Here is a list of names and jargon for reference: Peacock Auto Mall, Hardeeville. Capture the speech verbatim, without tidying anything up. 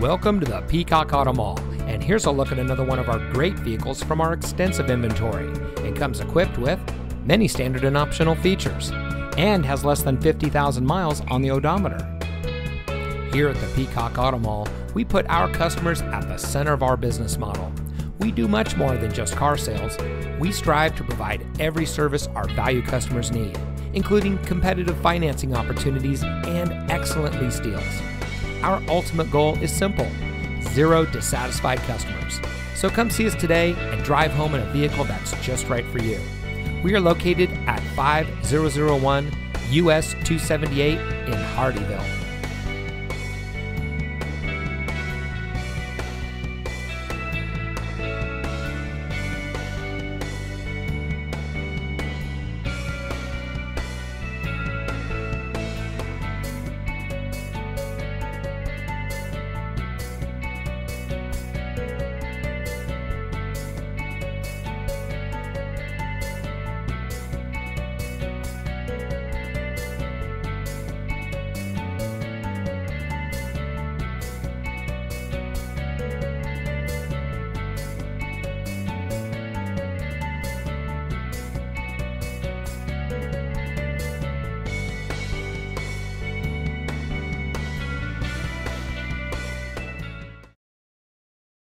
Welcome to the Peacock Auto Mall, and here's a look at another one of our great vehicles from our extensive inventory. It comes equipped with many standard and optional features, and has less than fifty thousand miles on the odometer. Here at the Peacock Auto Mall, we put our customers at the center of our business model. We do much more than just car sales. We strive to provide every service our value customers need, including competitive financing opportunities and excellent lease deals. Our ultimate goal is simple: zero dissatisfied customers. So come see us today and drive home in a vehicle that's just right for you. We are located at five thousand one U S two seventy-eight in Hardeeville.